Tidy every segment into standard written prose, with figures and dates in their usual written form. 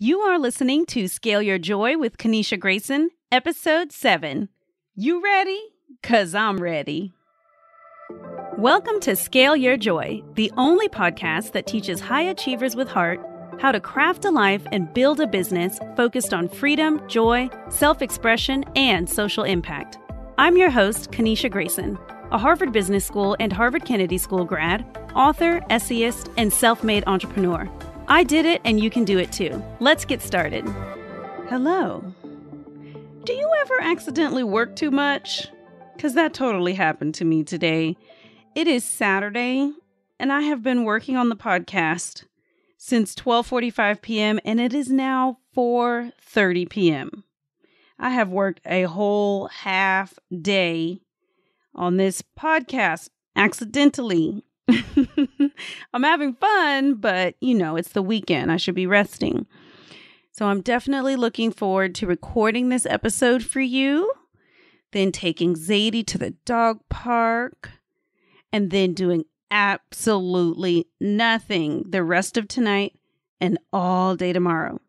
You are listening to Scale Your Joy with Kaneisha Grayson, Episode 7. You ready? 'Cause I'm ready. Welcome to Scale Your Joy, the only podcast that teaches high achievers with heart how to craft a life and build a business focused on freedom, joy, self-expression, and social impact. I'm your host, Kaneisha Grayson, a Harvard Business School and Harvard Kennedy School grad, author, essayist, and self-made entrepreneur. I did it, and you can do it too. Let's get started. Hello. Do you ever accidentally work too much? Because that totally happened to me today. It is Saturday, and I have been working on the podcast since 12:45 p.m., and it is now 4:30 p.m. I have worked a whole half day on this podcast accidentally. I'm having fun, but you know, it's the weekend. I should be resting. So I'm definitely looking forward to recording this episode for you, then taking Zadie to the dog park, and then doing absolutely nothing the rest of tonight and all day tomorrow.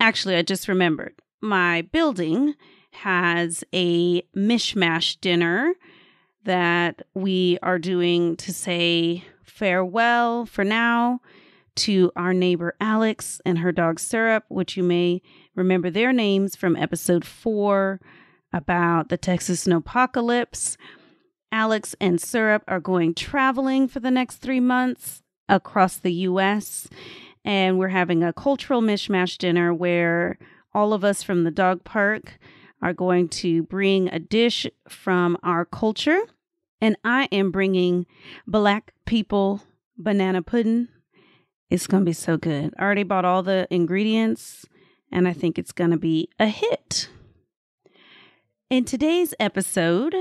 Actually, I just remembered my building has a mishmash dinner that we are doing to say farewell for now to our neighbor Alex and her dog Syrup, which you may remember their names from episode 4 about the Texas snowpocalypse. Alex and Syrup are going traveling for the next 3 months across the U.S., and we're having a cultural mishmash dinner where all of us from the dog park are going to bring a dish from our culture. And I am bringing Black people banana pudding. It's going to be so good. I already bought all the ingredients, and I think it's going to be a hit. In today's episode,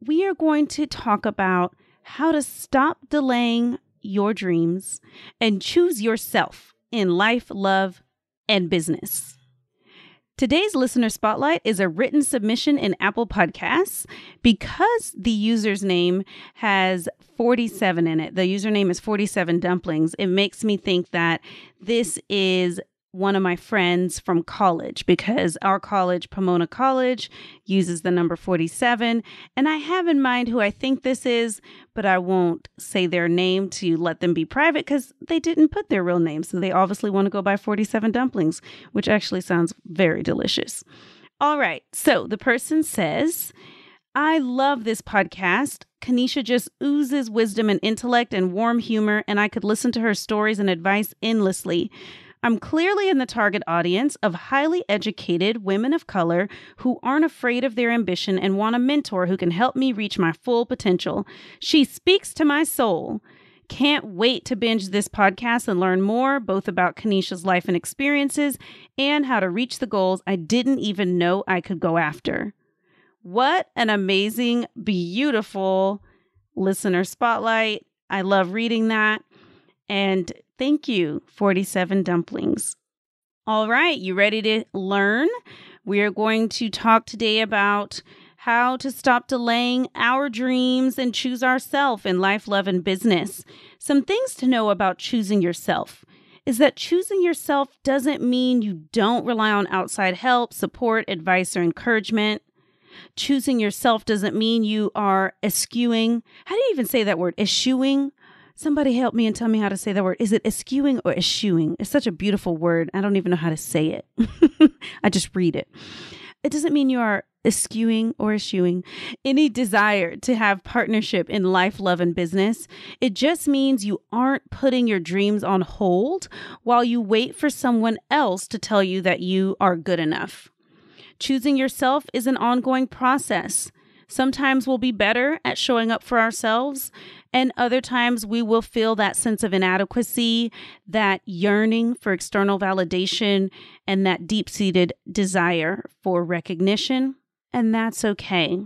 we are going to talk about how to stop delaying your dreams and choose yourself in life, love, and business. Today's Listener Spotlight is a written submission in Apple Podcasts because the user's name has 47 in it. The username is 47 Dumplings. It makes me think that this is one of my friends from college because our college, Pomona College, uses the number 47. And I have in mind who I think this is, but I won't say their name to let them be private because they didn't put their real name. So they obviously want to go buy 47 dumplings, which actually sounds very delicious. All right. So the person says, I love this podcast. Kaneisha just oozes wisdom and intellect and warm humor, and I could listen to her stories and advice endlessly. I'm clearly in the target audience of highly educated women of color who aren't afraid of their ambition and want a mentor who can help me reach my full potential. She speaks to my soul. Can't wait to binge this podcast and learn more, both about Kaneisha's life and experiences and how to reach the goals I didn't even know I could go after. What an amazing, beautiful listener spotlight. I love reading that. And thank you, 47 Dumplings. All right, you ready to learn? We are going to talk today about how to stop delaying our dreams and choose ourselves in life, love, and business. Some things to know about choosing yourself is that choosing yourself doesn't mean you don't rely on outside help, support, advice, or encouragement. Choosing yourself doesn't mean you are eschewing. How do you even say that word? Eschewing? Somebody help me and tell me how to say that word. Is it eschewing or eschewing? It's such a beautiful word. I don't even know how to say it. I just read it. It doesn't mean you are eschewing or eschewing any desire to have partnership in life, love, and business. It just means you aren't putting your dreams on hold while you wait for someone else to tell you that you are good enough. Choosing yourself is an ongoing process. Sometimes we'll be better at showing up for ourselves, and other times we will feel that sense of inadequacy, that yearning for external validation, and that deep-seated desire for recognition, and that's okay.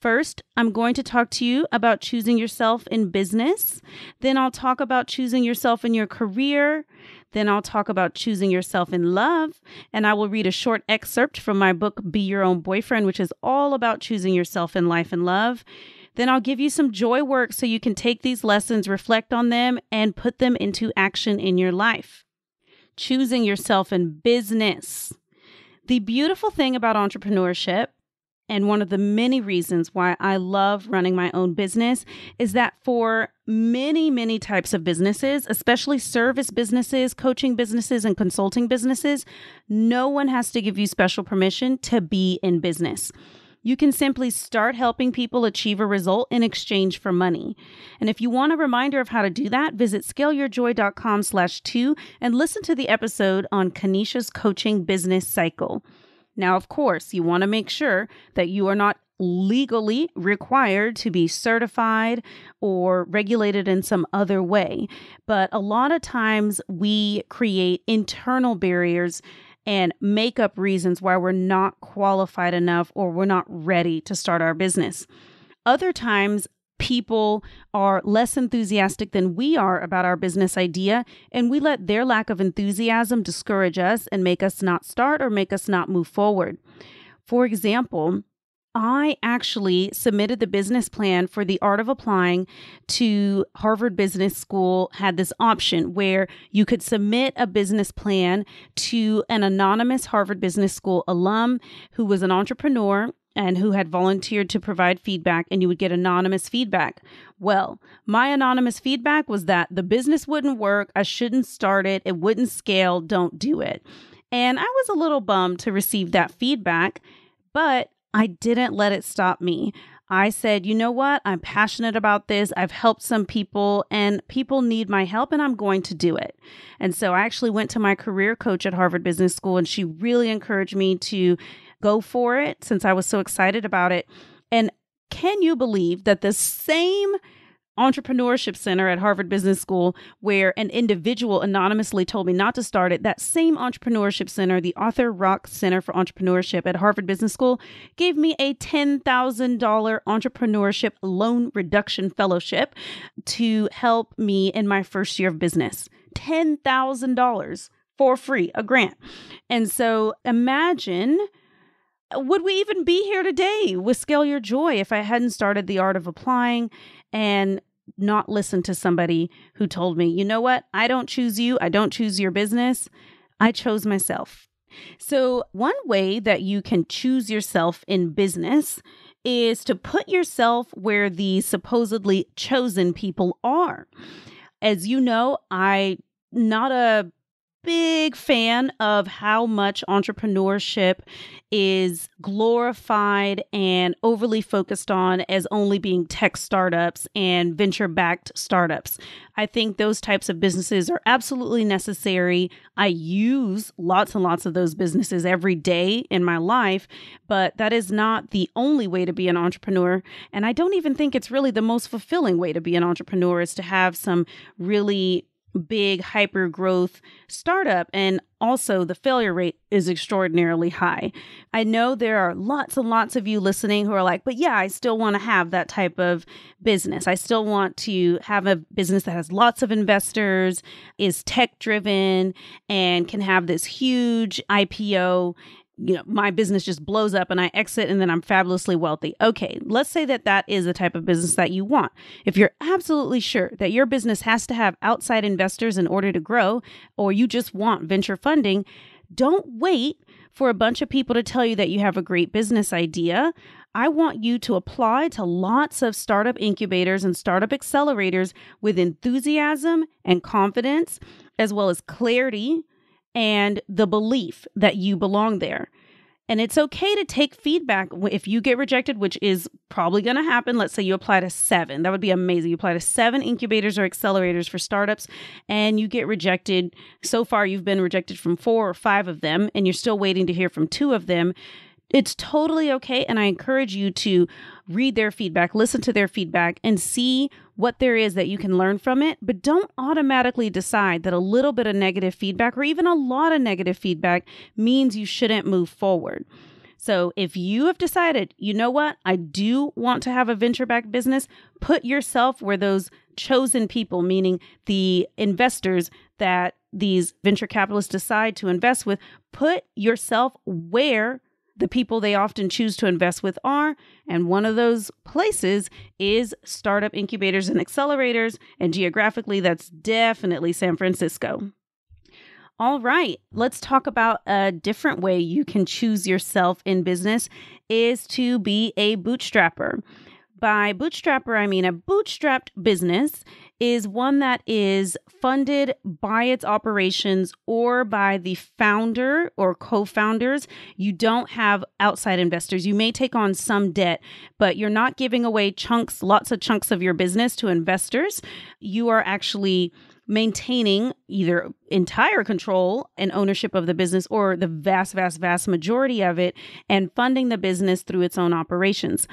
First, I'm going to talk to you about choosing yourself in business. Then I'll talk about choosing yourself in your career. Then I'll talk about choosing yourself in love. And I will read a short excerpt from my book, Be Your Own Boyfriend, which is all about choosing yourself in life and love. Then I'll give you some joy work so you can take these lessons, reflect on them, and put them into action in your life. choosing yourself in business. The beautiful thing about entrepreneurship, and one of the many reasons why I love running my own business, is that for many, many types of businesses, especially service businesses, coaching businesses, and consulting businesses, no one has to give you special permission to be in business. You can simply start helping people achieve a result in exchange for money. And if you want a reminder of how to do that, visit scaleyourjoy.com/2 and listen to the episode on Kaneisha's coaching business cycle. Now, of course, you want to make sure that you are not legally required to be certified or regulated in some other way. But a lot of times we create internal barriers and make up reasons why we're not qualified enough or we're not ready to start our business. Other times, people are less enthusiastic than we are about our business idea, and we let their lack of enthusiasm discourage us and make us not start or make us not move forward. For example, I actually submitted the business plan for the Art of Applying to Harvard Business School, had this option where you could submit a business plan to an anonymous Harvard Business School alum who was an entrepreneur and who had volunteered to provide feedback, and you would get anonymous feedback. Well, my anonymous feedback was that the business wouldn't work, I shouldn't start it, it wouldn't scale, don't do it. And I was a little bummed to receive that feedback, but I didn't let it stop me. I said, you know what? I'm passionate about this. I've helped some people and people need my help and I'm going to do it. And so I actually went to my career coach at Harvard Business School and she really encouraged me to go for it since I was so excited about it. And can you believe that the same entrepreneurship center at Harvard Business School where an individual anonymously told me not to start it, that same entrepreneurship center, the Arthur Rock Center for Entrepreneurship at Harvard Business School, gave me a $10,000 entrepreneurship loan reduction fellowship to help me in my first year of business. $10,000 for free, a grant. And so imagine, would we even be here today with Scale Your Joy if I hadn't started the Art of Applying and not listen to somebody who told me, you know what, I don't choose you, I don't choose your business, I chose myself. So one way that you can choose yourself in business is to put yourself where the supposedly chosen people are. As you know, I'm not a big fan of how much entrepreneurship is glorified and overly focused on as only being tech startups and venture-backed startups. I think those types of businesses are absolutely necessary. I use lots and lots of those businesses every day in my life, but that is not the only way to be an entrepreneur. And I don't even think it's really the most fulfilling way to be an entrepreneur is to have some really big hyper growth startup, and also the failure rate is extraordinarily high. I know there are lots and lots of you listening who are like, but yeah, I still want to have that type of business. I still want to have a business that has lots of investors, is tech driven, and can have this huge IPO. You know, my business just blows up and I exit and then I'm fabulously wealthy. Okay, let's say that that is the type of business that you want. If you're absolutely sure that your business has to have outside investors in order to grow, or you just want venture funding, don't wait for a bunch of people to tell you that you have a great business idea. I want you to apply to lots of startup incubators and startup accelerators with enthusiasm and confidence, as well as clarity and the belief that you belong there. And it's okay to take feedback if you get rejected, which is probably going to happen. Let's say you apply to 7. That would be amazing. You apply to 7 incubators or accelerators for startups and you get rejected. So far, you've been rejected from 4 or 5 of them and you're still waiting to hear from 2 of them. It's totally okay. And I encourage you to read their feedback, listen to their feedback, and see what there is that you can learn from it. But don't automatically decide that a little bit of negative feedback or even a lot of negative feedback means you shouldn't move forward. So if you have decided, you know what, I do want to have a venture-backed business, put yourself where those chosen people, meaning the investors that these venture capitalists decide to invest with, put yourself where the people they often choose to invest with are, and one of those places is startup incubators and accelerators, and geographically, that's definitely San Francisco. All right, let's talk about a different way you can choose yourself in business is to be a bootstrapper. By bootstrapper, I mean a bootstrapped business is one that is funded by its operations or by the founder or co-founders. You don't have outside investors. You may take on some debt, but you're not giving away chunks, lots of chunks of your business to investors. You are actually maintaining either entire control and ownership of the business or the vast, vast, vast majority of it and funding the business through its own operations.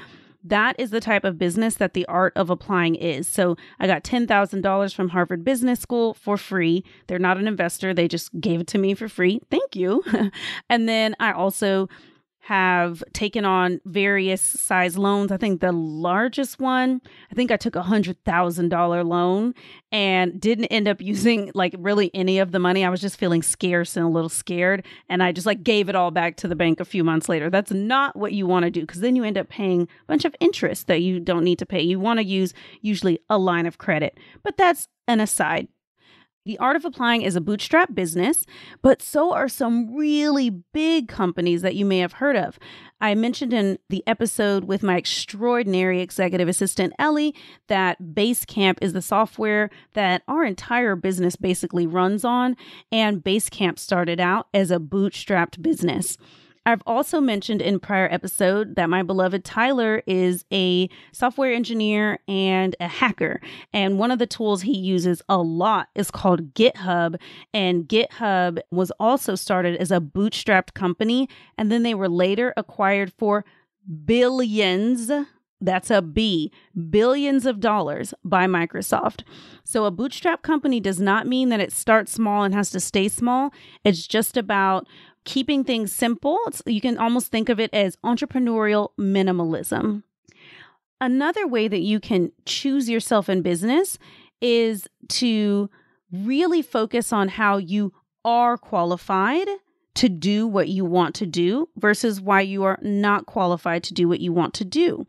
That is the type of business that the Art of Applying is. So I got $10,000 from Harvard Business School for free. They're not an investor. They just gave it to me for free. Thank you. And then I also have taken on various size loans. I think the largest one, I think I took a $100,000 loan and didn't end up using like really any of the money. I was just feeling scarce and a little scared. And I just like gave it all back to the bank a few months later. That's not what you want to do because then you end up paying a bunch of interest that you don't need to pay. You want to use usually a line of credit, but that's an aside. The Art of Applying is a bootstrap business, but so are some really big companies that you may have heard of. I mentioned in the episode with my extraordinary executive assistant, Ellie, that Basecamp is the software that our entire business basically runs on, and Basecamp started out as a bootstrapped business. I've also mentioned in prior episode that my beloved Tyler is a software engineer and a hacker. And one of the tools he uses a lot is called GitHub. And GitHub was also started as a bootstrapped company. And then they were later acquired for billions. That's a B, billions of dollars by Microsoft. So a bootstrap company does not mean that it starts small and has to stay small. It's just about keeping things simple. You can almost think of it as entrepreneurial minimalism. Another way that you can choose yourself in business is to really focus on how you are qualified to do what you want to do versus why you are not qualified to do what you want to do.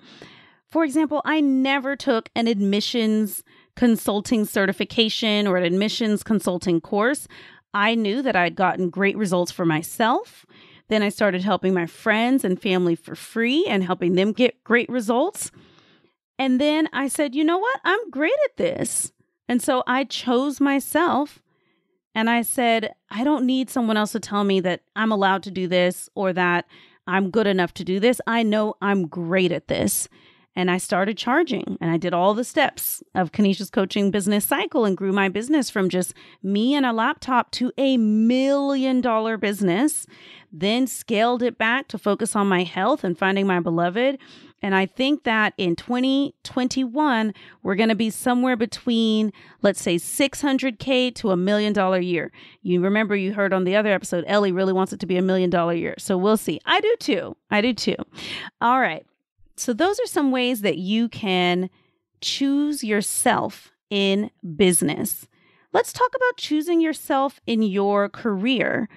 For example, I never took an admissions consulting certification or an admissions consulting course. I knew that I'd gotten great results for myself. Then I started helping my friends and family for free and helping them get great results. And then I said, you know what? I'm great at this. And so I chose myself and I said, I don't need someone else to tell me that I'm allowed to do this or that I'm good enough to do this. I know I'm great at this. And I started charging and I did all the steps of Kaneisha's coaching business cycle and grew my business from just me and a laptop to $1 million business, then scaled it back to focus on my health and finding my beloved. And I think that in 2021, we're going to be somewhere between, let's say, $600K to $1 million year. You remember you heard on the other episode, Ellie really wants it to be $1 million year. So we'll see. I do too. I do too. All right. So those are some ways that you can choose yourself in business. Let's talk about choosing yourself in your career.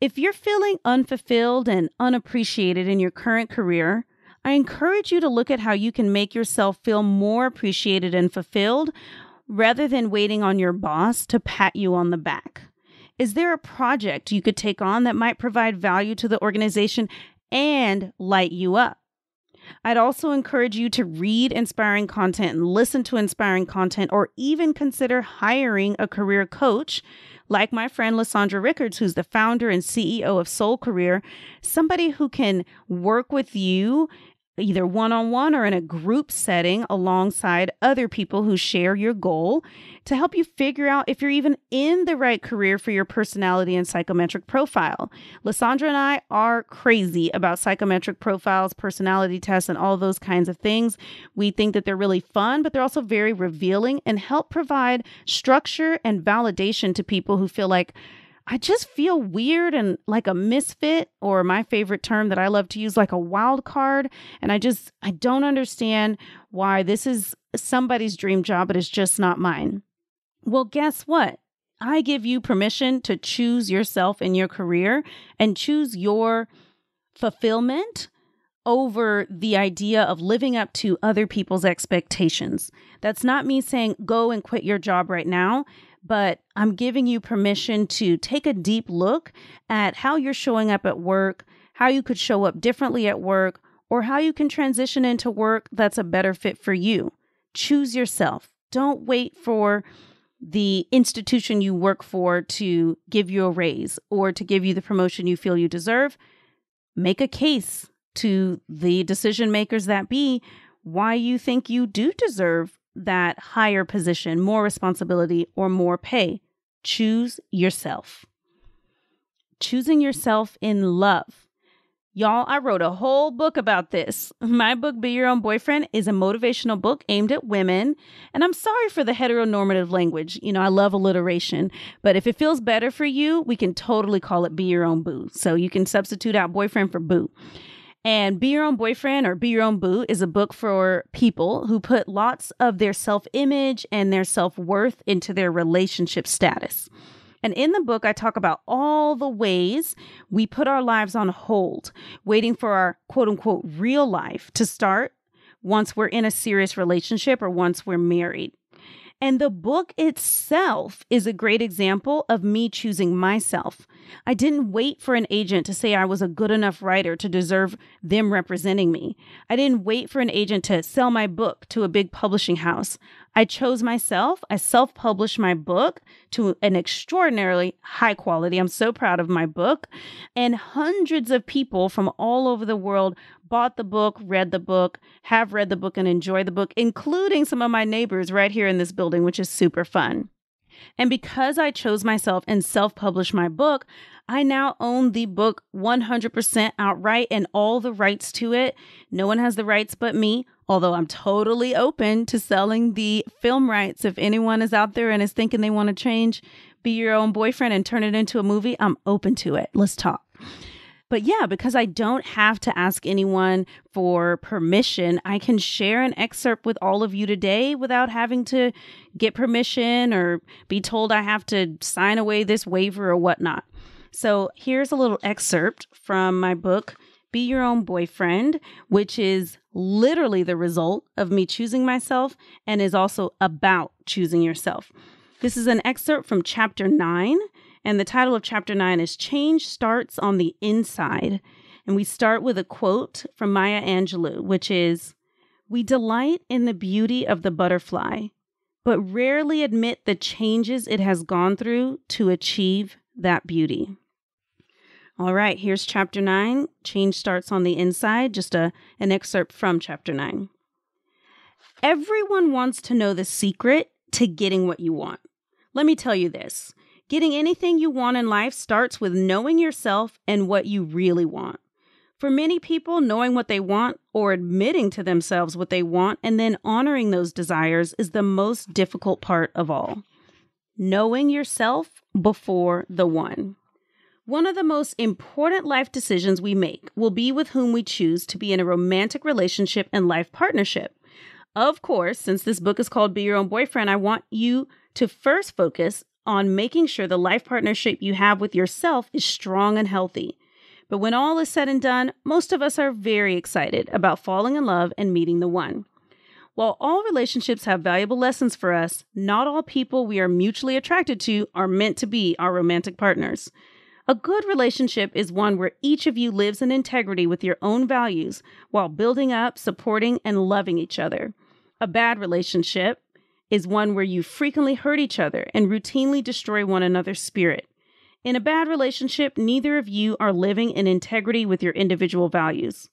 If you're feeling unfulfilled and unappreciated in your current career, I encourage you to look at how you can make yourself feel more appreciated and fulfilled rather than waiting on your boss to pat you on the back. Is there a project you could take on that might provide value to the organization and light you up? I'd also encourage you to read inspiring content and listen to inspiring content, or even consider hiring a career coach like my friend Lissandra Richards, who's the founder and CEO of Soul Career, somebody who can work with you either one-on-one or in a group setting alongside other people who share your goal to help you figure out if you're even in the right career for your personality and psychometric profile. Lissandra and I are crazy about psychometric profiles, personality tests, and all those kinds of things. We think that they're really fun, but they're also very revealing and help provide structure and validation to people who feel like, I just feel weird and like a misfit, or my favorite term that I love to use, like a wild card. And I don't understand why this is somebody's dream job, but it's just not mine. Well, guess what? I give you permission to choose yourself in your career and choose your fulfillment over the idea of living up to other people's expectations. That's not me saying, go and quit your job right now. but I'm giving you permission to take a deep look at how you're showing up at work, how you could show up differently at work, or how you can transition into work that's a better fit for you. Choose yourself. Don't wait for the institution you work for to give you a raise or to give you the promotion you feel you deserve. Make a case to the decision makers that be why you think you do deserve that higher position, more responsibility, or more pay. Choose yourself. Choosing yourself in love. Y'all, I wrote a whole book about this. My book, Be Your Own Boyfriend, is a motivational book aimed at women. And I'm sorry for the heteronormative language. You know, I love alliteration. But if it feels better for you, we can totally call it Be Your Own Boo. So you can substitute out boyfriend for boo. And Be Your Own Boyfriend or Be Your Own Boo is a book for people who put lots of their self-image and their self-worth into their relationship status. And in the book, I talk about all the ways we put our lives on hold, waiting for our quote-unquote real life to start once we're in a serious relationship or once we're married. And the book itself is a great example of me choosing myself. I didn't wait for an agent to say I was a good enough writer to deserve them representing me. I didn't wait for an agent to sell my book to a big publishing house. I chose myself. I self-published my book to an extraordinarily high quality. I'm so proud of my book. And hundreds of people from all over the world bought the book, read the book, have read the book, and enjoy the book, including some of my neighbors right here in this building, which is super fun. And because I chose myself and self-published my book, I now own the book 100% outright and all the rights to it. No one has the rights but me, although I'm totally open to selling the film rights. If anyone is out there and is thinking they want to change Be Your Own Boyfriend and turn it into a movie, I'm open to it. Let's talk. But yeah, because I don't have to ask anyone for permission, I can share an excerpt with all of you today without having to get permission or be told I have to sign away this waiver or whatnot. So here's a little excerpt from my book, Be Your Own Boyfriend, which is literally the result of me choosing myself and is also about choosing yourself. This is an excerpt from chapter 9. And the title of chapter 9 is Change Starts on the Inside. And we start with a quote from Maya Angelou, which is, "We delight in the beauty of the butterfly, but rarely admit the changes it has gone through to achieve that beauty." All right, here's chapter 9. Change Starts on the Inside. Just an excerpt from chapter 9. Everyone wants to know the secret to getting what you want. Let me tell you this. Getting anything you want in life starts with knowing yourself and what you really want. For many people, knowing what they want or admitting to themselves what they want and then honoring those desires is the most difficult part of all. Knowing yourself before the one. One of the most important life decisions we make will be with whom we choose to be in a romantic relationship and life partnership. Of course, since this book is called Be Your Own Boyfriend, I want you to first focus on making sure the life partnership you have with yourself is strong and healthy. But when all is said and done, most of us are very excited about falling in love and meeting the one. While all relationships have valuable lessons for us, not all people we are mutually attracted to are meant to be our romantic partners. A good relationship is one where each of you lives in integrity with your own values while building up, supporting, and loving each other. A bad relationship is one where you frequently hurt each other and routinely destroy one another's spirit. In a bad relationship, neither of you are living in integrity with your individual values.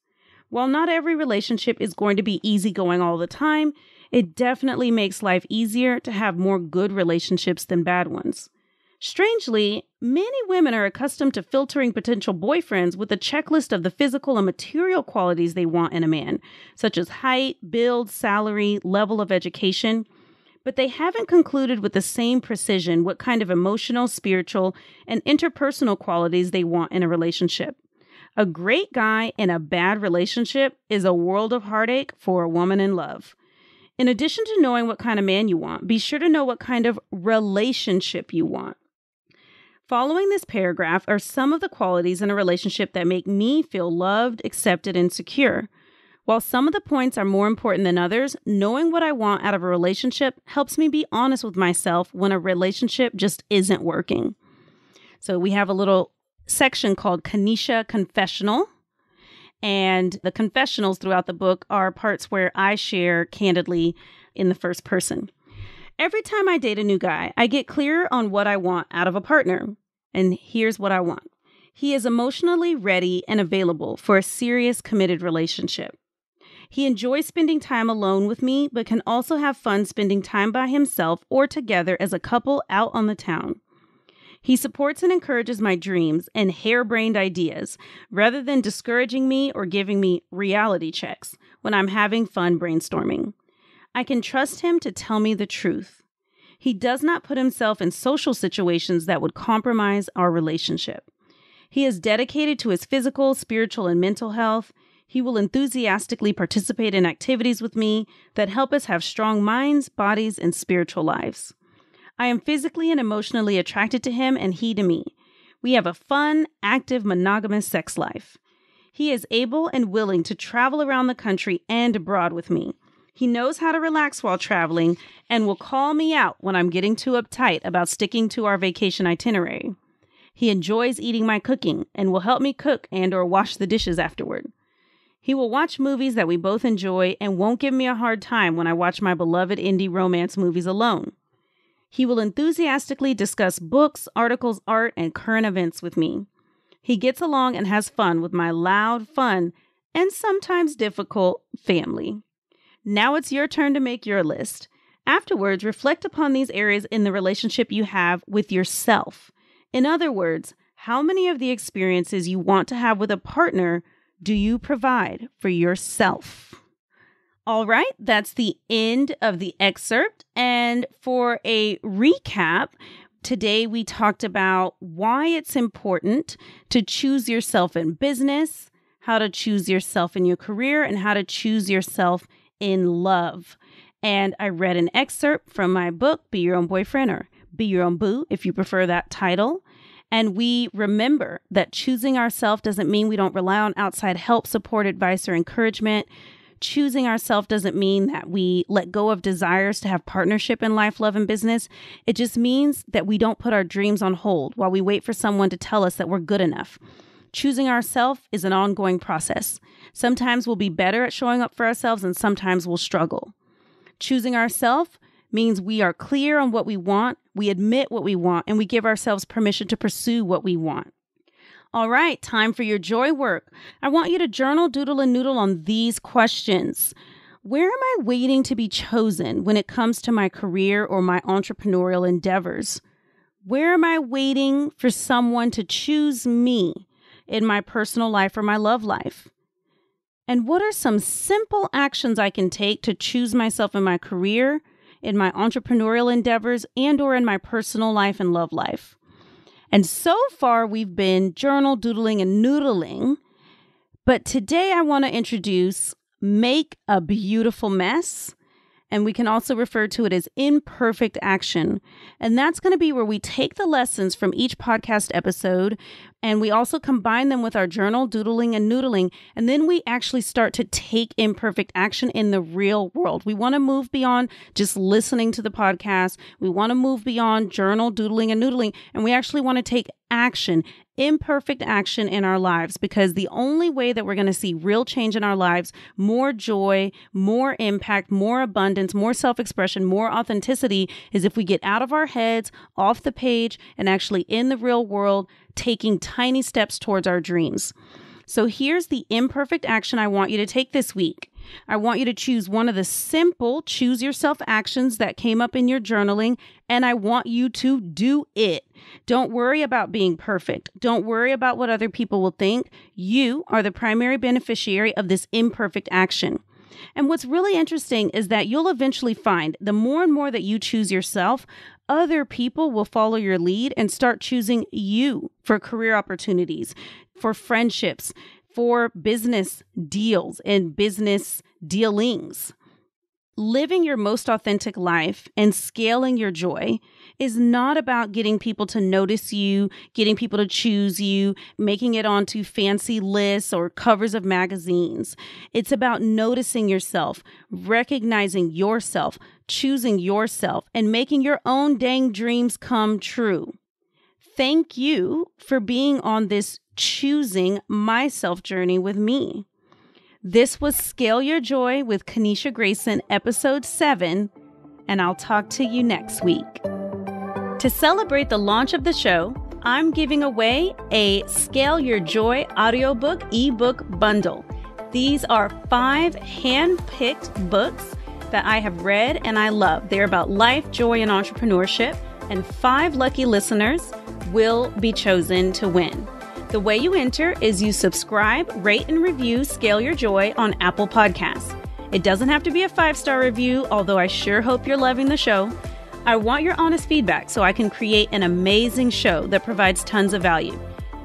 While not every relationship is going to be easygoing all the time, it definitely makes life easier to have more good relationships than bad ones. Strangely, many women are accustomed to filtering potential boyfriends with a checklist of the physical and material qualities they want in a man, such as height, build, salary, level of education, but they haven't concluded with the same precision what kind of emotional, spiritual, and interpersonal qualities they want in a relationship. A great guy in a bad relationship is a world of heartache for a woman in love. In addition to knowing what kind of man you want, be sure to know what kind of relationship you want. Following this paragraph are some of the qualities in a relationship that make me feel loved, accepted, and secure. While some of the points are more important than others, knowing what I want out of a relationship helps me be honest with myself when a relationship just isn't working. So we have a little section called Kaneisha Confessional. And the confessionals throughout the book are parts where I share candidly in the first person. Every time I date a new guy, I get clearer on what I want out of a partner. And here's what I want. He is emotionally ready and available for a serious, committed relationship. He enjoys spending time alone with me, but can also have fun spending time by himself or together as a couple out on the town. He supports and encourages my dreams and harebrained ideas rather than discouraging me or giving me reality checks when I'm having fun brainstorming. I can trust him to tell me the truth. He does not put himself in social situations that would compromise our relationship. He is dedicated to his physical, spiritual, and mental health. He will enthusiastically participate in activities with me that help us have strong minds, bodies, and spiritual lives. I am physically and emotionally attracted to him and he to me. We have a fun, active, monogamous sex life. He is able and willing to travel around the country and abroad with me. He knows how to relax while traveling and will call me out when I'm getting too uptight about sticking to our vacation itinerary. He enjoys eating my cooking and will help me cook and or wash the dishes afterward. He will watch movies that we both enjoy and won't give me a hard time when I watch my beloved indie romance movies alone. He will enthusiastically discuss books, articles, art, and current events with me. He gets along and has fun with my loud, fun, and sometimes difficult family. Now it's your turn to make your list. Afterwards, reflect upon these areas in the relationship you have with yourself. In other words, how many of the experiences you want to have with a partner do you provide for yourself? All right, that's the end of the excerpt. And for a recap, today we talked about why it's important to choose yourself in business, how to choose yourself in your career, and how to choose yourself in love. And I read an excerpt from my book, Be Your Own Boyfriend, or Be Your Own Boo, if you prefer that title. And we remember that choosing ourselves doesn't mean we don't rely on outside help, support, advice, or encouragement. Choosing ourselves doesn't mean that we let go of desires to have partnership in life, love, and business. It just means that we don't put our dreams on hold while we wait for someone to tell us that we're good enough. Choosing ourselves is an ongoing process. Sometimes we'll be better at showing up for ourselves and sometimes we'll struggle. Choosing ourselves means we are clear on what we want, we admit what we want, and we give ourselves permission to pursue what we want. All right, time for your joy work. I want you to journal, doodle, and noodle on these questions. Where am I waiting to be chosen when it comes to my career or my entrepreneurial endeavors? Where am I waiting for someone to choose me in my personal life or my love life? And what are some simple actions I can take to choose myself in my career, in my entrepreneurial endeavors, and or in my personal life and love life? And so far, we've been journal, doodling, and noodling. But today, I want to introduce Make a Beautiful Mess. And we can also refer to it as Imperfect Action. And that's going to be where we take the lessons from each podcast episode, and we also combine them with our journal, doodling, and noodling. And then we actually start to take imperfect action in the real world. We want to move beyond just listening to the podcast. We want to move beyond journal, doodling, and noodling. And we actually want to take action, imperfect action in our lives, because the only way that we're going to see real change in our lives, more joy, more impact, more abundance, more self-expression, more authenticity, is if we get out of our heads, off the page, and actually in the real world, taking tiny steps towards our dreams. So here's the imperfect action I want you to take this week. I want you to choose one of the simple choose yourself actions that came up in your journaling, and I want you to do it. Don't worry about being perfect. Don't worry about what other people will think. You are the primary beneficiary of this imperfect action. And what's really interesting is that you'll eventually find the more and more that you choose yourself, other people will follow your lead and start choosing you for career opportunities, for friendships, for business deals and business dealings. Living your most authentic life and scaling your joy is not about getting people to notice you, getting people to choose you, making it onto fancy lists or covers of magazines. It's about noticing yourself, recognizing yourself, choosing yourself, and making your own dang dreams come true. Thank you for being on this Choosing Myself journey with me. This was Scale Your Joy with Kaneisha Grayson, Episode 7, and I'll talk to you next week. To celebrate the launch of the show, I'm giving away a Scale Your Joy audiobook ebook bundle. These are 5 hand-picked books that I have read and I love. They're about life, joy, and entrepreneurship, and 5 lucky listeners will be chosen to win. The way you enter is you subscribe, rate, and review Scale Your Joy on Apple Podcasts. It doesn't have to be a 5-star review, although I sure hope you're loving the show. I want your honest feedback so I can create an amazing show that provides tons of value.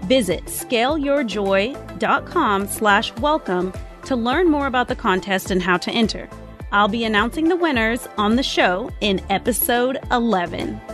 Visit scaleyourjoy.com/welcome to learn more about the contest and how to enter. I'll be announcing the winners on the show in episode 11.